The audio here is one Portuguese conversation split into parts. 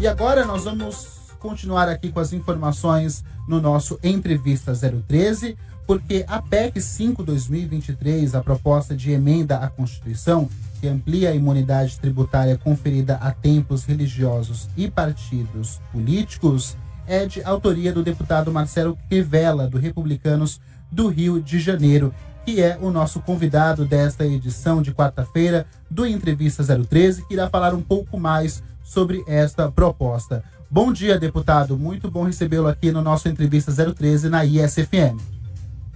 E agora nós vamos continuar aqui com as informações no nosso Entrevista 013, porque a PEC 5 2023, a proposta de emenda à Constituição, que amplia a imunidade tributária conferida a templos religiosos e partidos políticos, é de autoria do deputado Marcelo Crivella, do Republicanos do Rio de Janeiro, que é o nosso convidado desta edição de quarta-feira do Entrevista 013, que irá falar um pouco mais sobre esta proposta. Bom dia, deputado. Muito bom recebê-lo aqui no nosso Entrevista 013 na ISFM.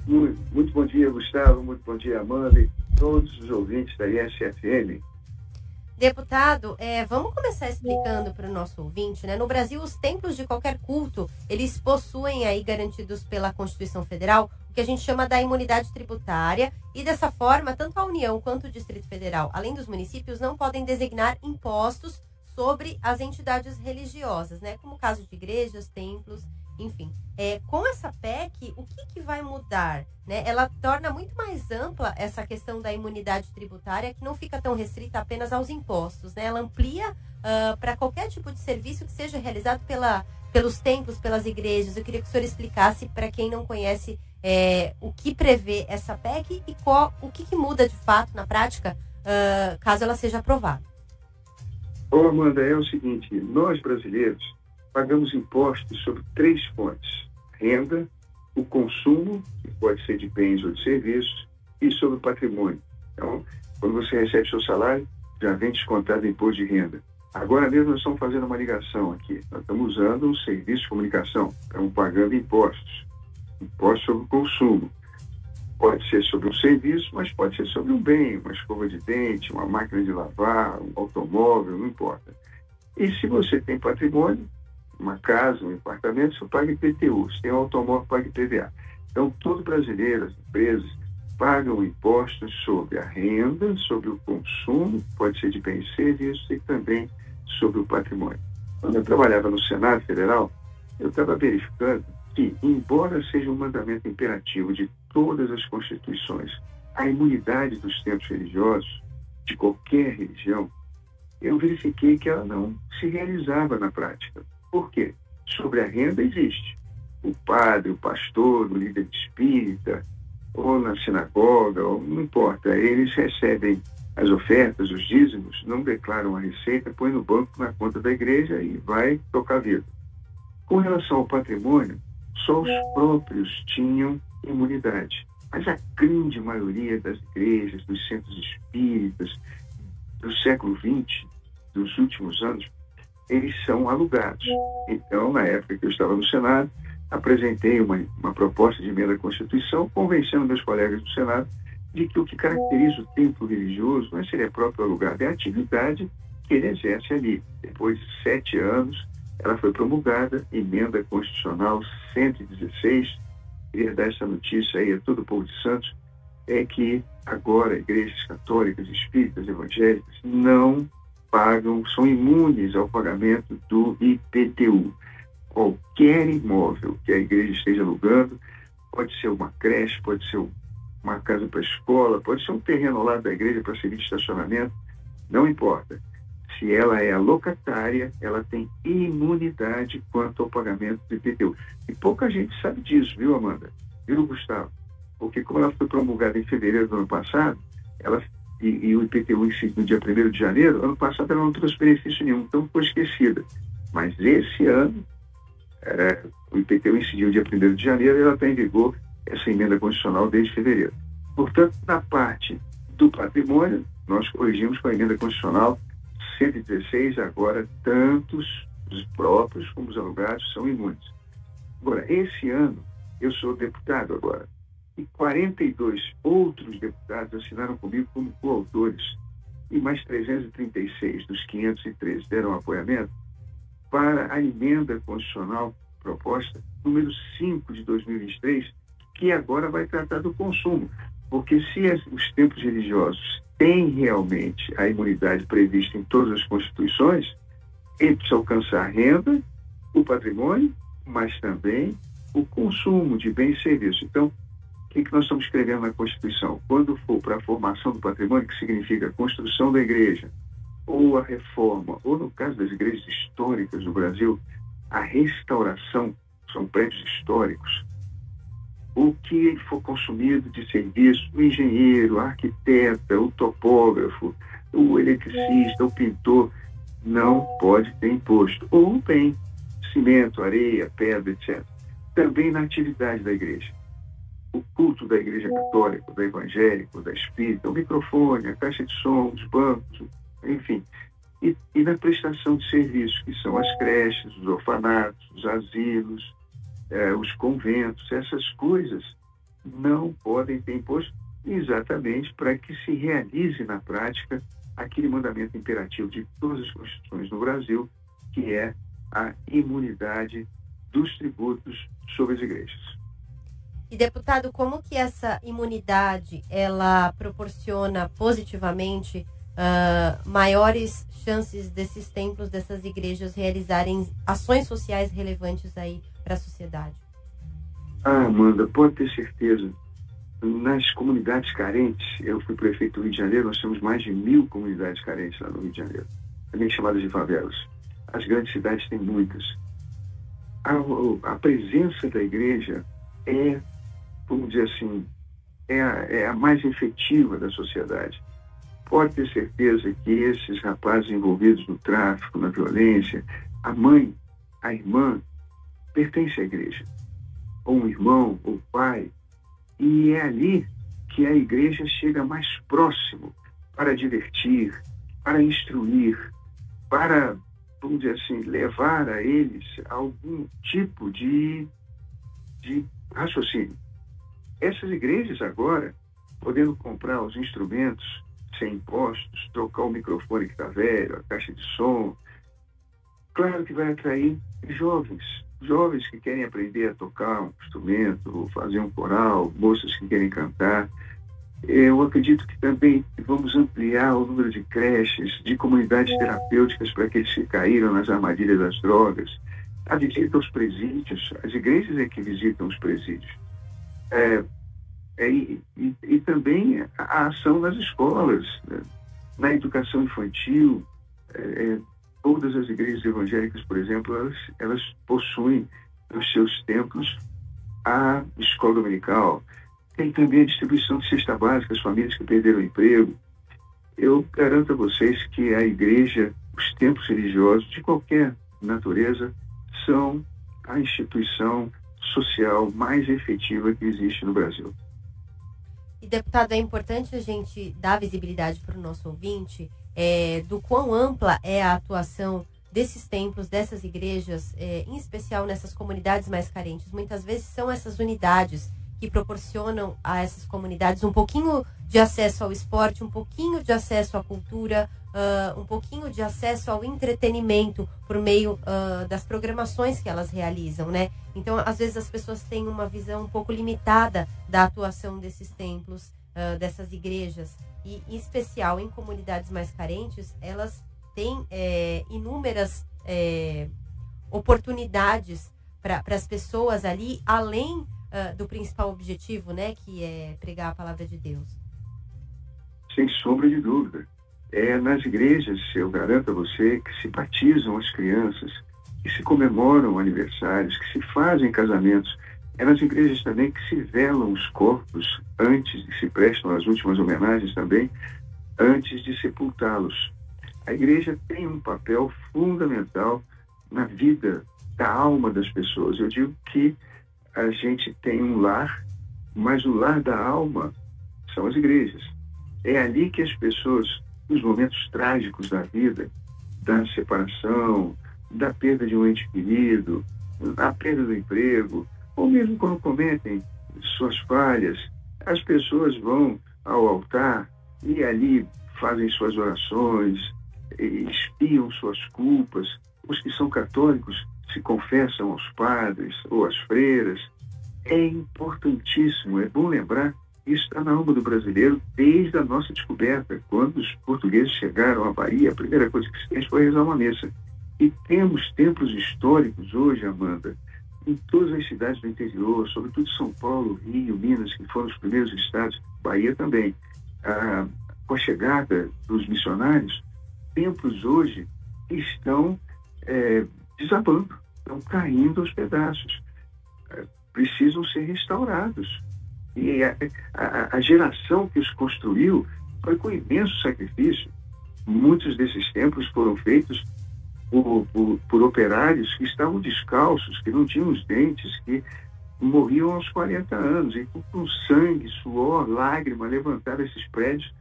Muito bom dia, Gustavo. Muito bom dia, Amanda, e todos os ouvintes da ISFM. Deputado, vamos começar explicando para o nosso ouvinte, né? No Brasil, os templos de qualquer culto, eles possuem aí, garantidos pela Constituição Federal, o que a gente chama da imunidade tributária, e dessa forma, tanto a União quanto o Distrito Federal, além dos municípios, não podem designar impostos sobre as entidades religiosas, né? Como o caso de igrejas, templos, enfim. Com essa PEC, o que vai mudar, né? Ela torna muito mais ampla essa questão da imunidade tributária, que não fica tão restrita apenas aos impostos, né? Ela amplia para qualquer tipo de serviço que seja realizado pelos templos, pelas igrejas. Eu queria que o senhor explicasse para quem não conhece o que prevê essa PEC e o que muda de fato na prática, caso ela seja aprovada. Ô, Amanda, é o seguinte, nós brasileiros pagamos impostos sobre três fontes: renda, o consumo, que pode ser de bens ou de serviços, e sobre o patrimônio. Então, quando você recebe seu salário, já vem descontado o imposto de renda. Agora mesmo nós estamos fazendo uma ligação aqui. Nós estamos usando um serviço de comunicação, estamos pagando impostos. Imposto sobre o consumo. Pode ser sobre um serviço, mas pode ser sobre um bem, uma escova de dente, uma máquina de lavar, um automóvel, não importa. E se você tem patrimônio, uma casa, um apartamento, você paga IPTU. Se tem um automóvel, paga IPVA. Então, todo brasileiro, as empresas, pagam impostos sobre a renda, sobre o consumo, pode ser de bens e serviços, e também sobre o patrimônio. Quando eu trabalhava no Senado Federal, eu estava verificando que, embora seja um mandamento imperativo de todas as constituições, a imunidade dos templos religiosos, de qualquer religião, eu verifiquei que ela não se realizava na prática. Por quê? Sobre a renda existe. O padre, o pastor, o líder espírita, ou na sinagoga, ou não importa. Eles recebem as ofertas, os dízimos, não declaram a receita, põe no banco, na conta da igreja e vai tocar a vida. Com relação ao patrimônio, só os próprios tinham imunidade. Mas a grande maioria das igrejas, dos centros espíritas, do século XX, dos últimos anos, eles são alugados. Então, na época que eu estava no Senado, apresentei uma proposta de emenda à Constituição, convencendo meus colegas do Senado de que o que caracteriza o templo religioso não é ser próprio alugado, é a atividade que ele exerce ali. Depois de 7 anos, ela foi promulgada, Emenda Constitucional 116, queria dar essa notícia aí a todo o povo de Santos, é que agora igrejas católicas, espíritas, evangélicas, não pagam, são imunes ao pagamento do IPTU. Qualquer imóvel que a igreja esteja alugando, pode ser uma creche, pode ser uma casa para escola, pode ser um terreno ao lado da igreja para servir de estacionamento, não importa. Se ela é a locatária, ela tem imunidade quanto ao pagamento do IPTU. E pouca gente sabe disso, viu, Amanda? Viu, Gustavo? Porque como ela foi promulgada em fevereiro do ano passado, ela... E o IPTU em si, no dia 1º de janeiro, ano passado ela não trouxe benefício nenhum, então foi esquecida. Mas esse ano, o IPTU incidiu no dia 1º de janeiro e ela está em vigor, essa emenda constitucional, desde fevereiro. Portanto, na parte do patrimônio, nós corrigimos com a emenda constitucional 116, agora tantos os próprios como os alugados são imunes. Agora, esse ano, eu sou deputado agora, e 42 outros deputados assinaram comigo como coautores, e mais 336 dos 513 deram apoiamento para a emenda constitucional proposta número 5 de 2023, que agora vai tratar do consumo. Porque se os templos religiosos têm realmente a imunidade prevista em todas as constituições, ele precisa alcançar a renda, o patrimônio, mas também o consumo de bens e serviços. Então, o que nós estamos escrevendo na Constituição? Quando for para a formação do patrimônio, que significa a construção da igreja, ou a reforma, ou no caso das igrejas históricas no Brasil, a restauração, são prédios históricos, o que for consumido de serviço, o engenheiro, a arquiteta, o topógrafo, o eletricista, o pintor, não pode ter imposto. Ou tem cimento, areia, pedra, etc. Também na atividade da igreja. O culto da igreja católica, da evangélica, da espírita, o microfone, a caixa de som, os bancos, enfim. E na prestação de serviços, que são as creches, os orfanatos, os asilos, os conventos, essas coisas não podem ter imposto, exatamente para que se realize na prática aquele mandamento imperativo de todas as constituições no Brasil, que é a imunidade dos tributos sobre as igrejas. E, deputado, como que essa imunidade, ela proporciona positivamente maiores chances desses templos, dessas igrejas realizarem ações sociais relevantes aí para a sociedade? Ah, Amanda, pode ter certeza. Nas comunidades carentes, eu fui prefeito do Rio de Janeiro, nós temos mais de 1.000 comunidades carentes lá no Rio de Janeiro, também chamadas de favelas. As grandes cidades têm muitas. A presença da igreja é, vamos dizer assim, é a mais efetiva da sociedade. Pode ter certeza que esses rapazes envolvidos no tráfico, na violência, a mãe, a irmã, pertence à igreja. Ou um irmão, ou um pai. E é ali que a igreja chega mais próximo para divertir, para instruir, para, vamos dizer assim, levar a eles algum tipo de raciocínio. Essas igrejas agora, podendo comprar os instrumentos sem impostos, trocar o microfone que está velho, a caixa de som, claro que vai atrair jovens que querem aprender a tocar um instrumento, fazer um coral, moças que querem cantar. Eu acredito que também vamos ampliar o número de creches, de comunidades terapêuticas para aqueles que caíram nas armadilhas das drogas. A visita aos presídios, as igrejas é que visitam os presídios. E também a ação nas escolas, né? Na educação infantil. Todas as igrejas evangélicas, por exemplo, elas possuem nos seus templos a escola dominical. Tem também a distribuição de cesta básica às famílias que perderam o emprego. Eu garanto a vocês que a igreja, os templos religiosos de qualquer natureza, são a instituição social mais efetiva que existe no Brasil. E, deputado, é importante a gente dar visibilidade para o nosso ouvinte do quão ampla é a atuação desses templos, dessas igrejas, em especial nessas comunidades mais carentes. Muitas vezes são essas unidades que proporcionam a essas comunidades um pouquinho de acesso ao esporte, um pouquinho de acesso à cultura, um pouquinho de acesso ao entretenimento por meio das programações que elas realizam, né? Então, às vezes as pessoas têm uma visão um pouco limitada da atuação desses templos, dessas igrejas, e em especial em comunidades mais carentes, elas têm inúmeras oportunidades para as pessoas ali, além do principal objetivo, né, que é pregar a palavra de Deus. Sem sombra de dúvida. Nas igrejas, eu garanto a você, que se batizam as crianças, que se comemoram aniversários, que se fazem casamentos. É nas igrejas também que se velam os corpos antes, e se prestam as últimas homenagens também, antes de sepultá-los. A igreja tem um papel fundamental na vida da alma das pessoas. Eu digo que a gente tem um lar, mas o lar da alma são as igrejas. É ali que as pessoas, nos momentos trágicos da vida, da separação, da perda de um ente querido, da perda do emprego, ou mesmo quando cometem suas falhas, as pessoas vão ao altar e ali fazem suas orações, espiam suas culpas. Os que são católicos se confessam aos padres ou às freiras. É importantíssimo, é bom lembrar, isso está na alma do brasileiro desde a nossa descoberta. Quando os portugueses chegaram à Bahia, a primeira coisa que se fez foi rezar uma missa. E temos templos históricos hoje, Amanda, em todas as cidades do interior, sobretudo São Paulo, Rio, Minas, que foram os primeiros estados, Bahia também. Com a chegada dos missionários, templos hoje estão desabando, estão caindo aos pedaços, precisam ser restaurados. E a geração que os construiu foi com imenso sacrifício. Muitos desses templos foram feitos por operários que estavam descalços, que não tinham os dentes, que morriam aos 40 anos, e com sangue, suor, lágrima, levantaram esses prédios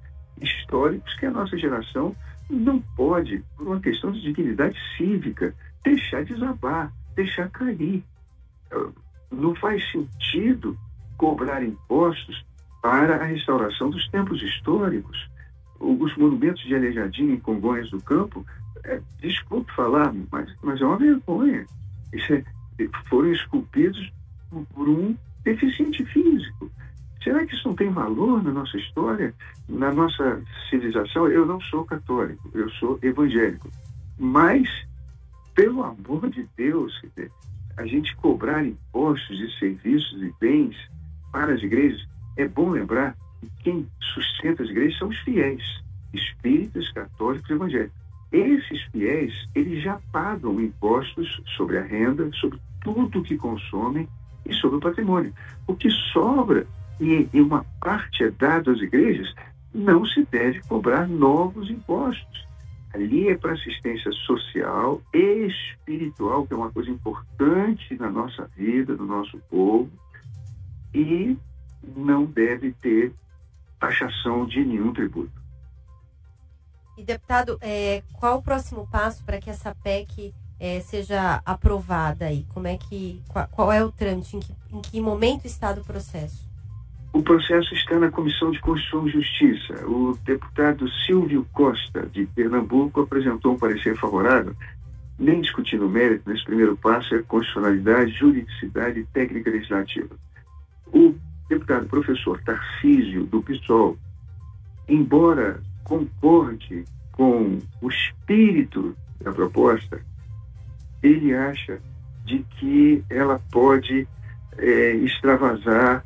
históricos que a nossa geração não pode, por uma questão de dignidade cívica, deixar desabar, deixar cair. Não faz sentido cobrar impostos para a restauração dos templos históricos. Os monumentos de Aleijadinho em Congonhas do Campo, desculpe falar, mas é uma vergonha. Foram esculpidos por um deficiente físico. Será que isso não tem valor na nossa história, na nossa civilização? Eu não sou católico, eu sou evangélico. Mas, pelo amor de Deus, a gente cobrar impostos e serviços e bens para as igrejas, é bom lembrar que quem sustenta as igrejas são os fiéis, espíritas, católicos e evangélicos. Esses fiéis, eles já pagam impostos sobre a renda, sobre tudo que consomem e sobre o patrimônio. O que sobra e uma parte é dada às igrejas, não se deve cobrar novos impostos. Ali é para assistência social e espiritual, que é uma coisa importante na nossa vida, do nosso povo, e não deve ter taxação de nenhum tributo. E, deputado, qual o próximo passo para que essa PEC seja aprovada aí? Como é que, qual é o trâmite? Em que momento está do processo? O processo está na Comissão de Constituição e Justiça. O deputado Silvio Costa, de Pernambuco, apresentou um parecer favorável, nem discutindo o mérito. Nesse primeiro passo é constitucionalidade, juridicidade e técnica legislativa. O deputado professor Tarcísio, do PSOL, embora concorde com o espírito da proposta, ele acha de que ela pode extravasar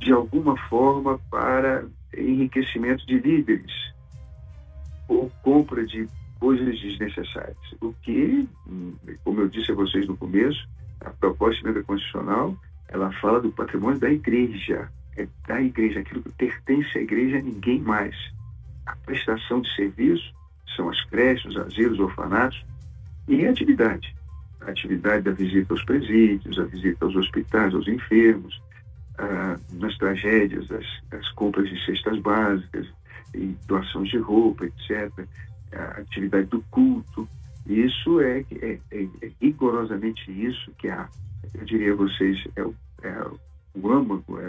de alguma forma para enriquecimento de líderes ou compra de coisas desnecessárias. O que, como eu disse a vocês no começo, a proposta de emenda constitucional, ela fala do patrimônio da igreja, é da igreja, aquilo que pertence à igreja, ninguém mais. A prestação de serviço são as creches, os asilos, os orfanatos e a atividade. A atividade da visita aos presídios, a visita aos hospitais, aos enfermos, nas tragédias, as compras de cestas básicas, e doações de roupa, etc., a atividade do culto. Isso é rigorosamente isso que eu diria a vocês, é o âmago,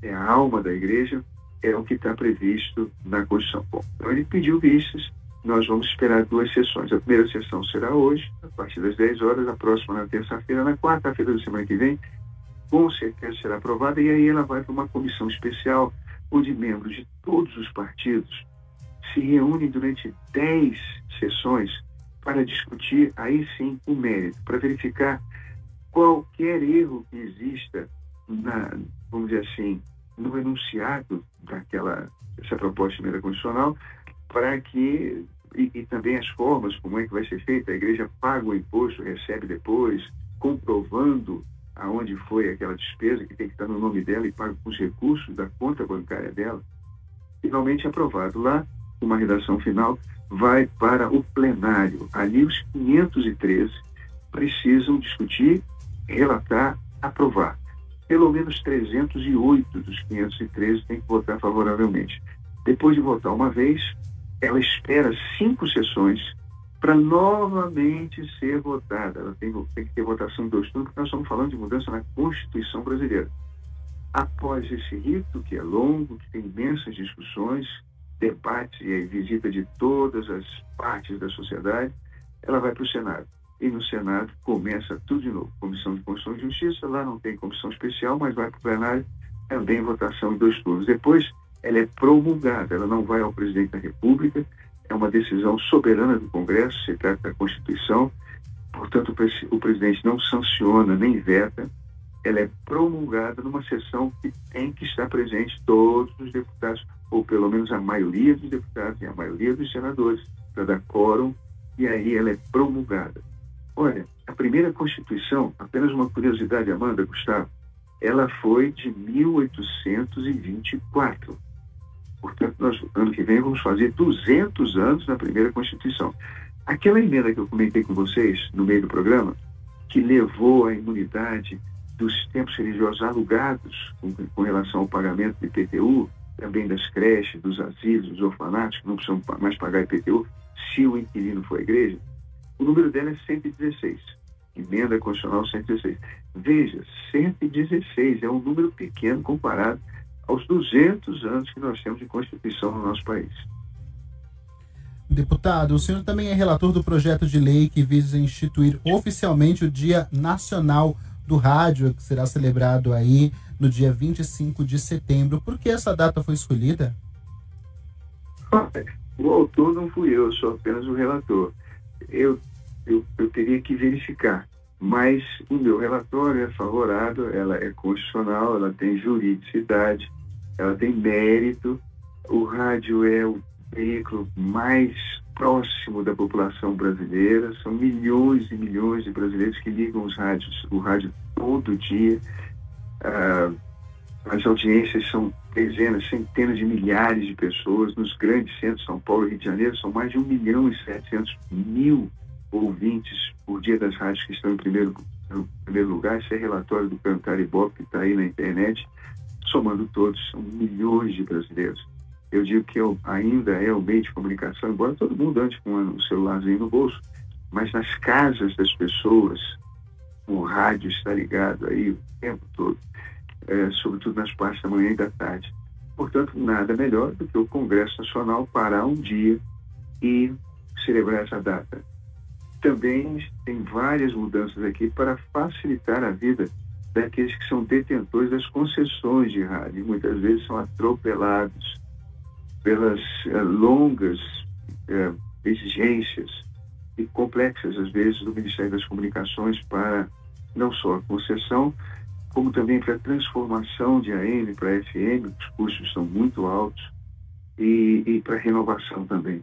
é a alma da igreja, é o que está previsto na Constituição. Bom, então ele pediu vistas, nós vamos esperar 2 sessões. A primeira sessão será hoje, a partir das 10 horas, a próxima na terça-feira, na quarta-feira da semana que vem, com certeza será aprovada, e aí ela vai para uma comissão especial, onde membros de todos os partidos se reúnem durante 10 sessões para discutir, aí sim, o mérito, para verificar qualquer erro que exista vamos dizer assim, no enunciado dessa proposta de emenda constitucional, para que, e também as formas, como é que vai ser feita, a igreja paga o imposto, recebe depois, comprovando aonde foi aquela despesa que tem que estar no nome dela e paga com os recursos da conta bancária dela. Finalmente aprovado lá, uma redação final vai para o plenário. Ali os 513 precisam discutir, relatar, aprovar. Pelo menos 308 dos 513 têm que votar favoravelmente. Depois de votar uma vez, ela espera 5 sessões para novamente ser votada. Ela tem que ter votação em 2 turnos, porque nós estamos falando de mudança na Constituição brasileira. Após esse rito, que é longo, que tem imensas discussões, debates e visita de todas as partes da sociedade, ela vai para o Senado. E no Senado começa tudo de novo. Comissão de Constituição e Justiça, lá não tem comissão especial, mas vai para o plenário, também votação em 2 turnos. Depois, ela é promulgada, ela não vai ao presidente da República, é uma decisão soberana do Congresso, se trata da Constituição, portanto o presidente não sanciona nem veta, ela é promulgada numa sessão que tem que estar presente todos os deputados, ou pelo menos a maioria dos deputados e a maioria dos senadores, para dar quórum, e aí ela é promulgada. Olha, a primeira Constituição, apenas uma curiosidade, Amanda, Gustavo, ela foi de 1824. Portanto, nós, ano que vem, vamos fazer 200 anos da primeira Constituição. Aquela emenda que eu comentei com vocês no meio do programa, que levou a imunidade dos templos religiosos alugados com relação ao pagamento do IPTU, também das creches, dos asilos, dos orfanatos, que não precisam mais pagar IPTU, se o inquilino for à igreja, o número dela é 116, Emenda Constitucional 116. Veja, 116 é um número pequeno comparado aos 200 anos que nós temos de Constituição no nosso país. Deputado, o senhor também é relator do projeto de lei que visa instituir oficialmente o Dia Nacional do Rádio, que será celebrado aí no dia 25 de setembro. Por que essa data foi escolhida? O autor não fui eu, sou apenas o relator. Eu teria que verificar, mas o meu relatório é favorável, ela é constitucional, ela tem juridicidade, ela tem mérito. O rádio é o veículo mais próximo da população brasileira, são milhões e milhões de brasileiros que ligam os rádios, o rádio todo dia. As audiências são dezenas, centenas de milhares de pessoas. Nos grandes centros, São Paulo e Rio de Janeiro, são mais de 1.700.000 ouvintes por dia das rádios que estão em primeiro lugar. Esse é relatório do Kantar Ibope, que está aí na internet. Somando todos, são milhões de brasileiros. Eu digo que ainda é o meio de comunicação, embora todo mundo ande com um celularzinho no bolso, mas nas casas das pessoas, o rádio está ligado aí o tempo todo, sobretudo nas partes da manhã e da tarde. Portanto, nada melhor do que o Congresso Nacional parar um dia e celebrar essa data. Também tem várias mudanças aqui para facilitar a vida daqueles que são detentores das concessões de rádio, muitas vezes são atropelados pelas longas exigências e complexas, às vezes, do Ministério das Comunicações para não só a concessão, como também para a transformação de AM para FM, os custos são muito altos, e para a renovação também.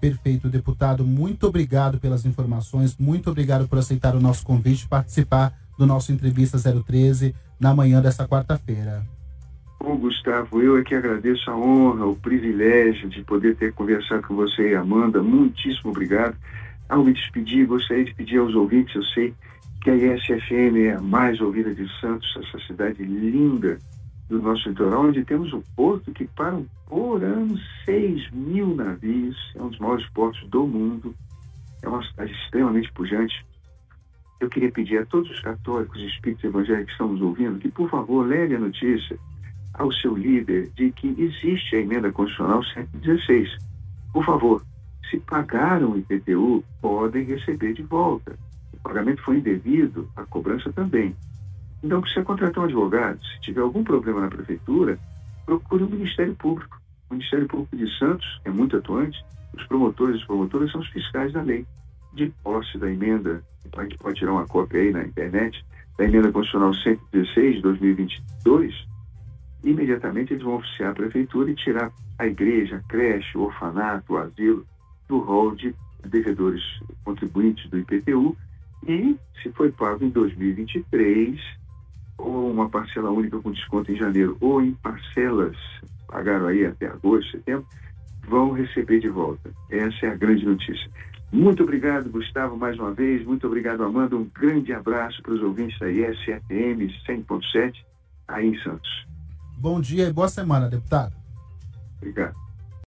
Perfeito, deputado. Muito obrigado pelas informações, muito obrigado por aceitar o nosso convite e participar do nosso Entrevista 013 na manhã desta quarta-feira. Bom, Gustavo, eu é que agradeço a honra, o privilégio de poder ter conversado com você e Amanda. Muitíssimo obrigado. Ao me despedir, gostaria de pedir aos ouvintes, eu sei que a ISFM é a mais ouvida de Santos, essa cidade linda do nosso litoral, onde temos um porto que param por ano 6.000 navios, é um dos maiores portos do mundo, é uma cidade extremamente pujante. Eu queria pedir a todos os católicos e espíritos evangélicos que estão nos ouvindo, que por favor leve a notícia ao seu líder de que existe a Emenda Constitucional 116. Por favor, se pagaram o IPTU, podem receber de volta. O pagamento foi indevido, a cobrança também. Então, se você contratar um advogado, se tiver algum problema na prefeitura, procure o Ministério Público. O Ministério Público de Santos é muito atuante, os promotores e as promotoras são os fiscais da lei. De posse da emenda, a gente pode tirar uma cópia aí na internet, da Emenda Constitucional 116 de 2022, imediatamente eles vão oficiar a prefeitura e tirar a igreja, a creche, o orfanato, o asilo do rol de devedores contribuintes do IPTU, e se foi pago em 2023 ou uma parcela única com desconto em janeiro ou em parcelas, pagaram aí até agosto, setembro, vão receber de volta. Essa é a grande notícia. Muito obrigado, Gustavo, mais uma vez. Muito obrigado, Amanda. Um grande abraço para os ouvintes da ISFM 100.7 aí em Santos. Bom dia e boa semana, deputado. Obrigado.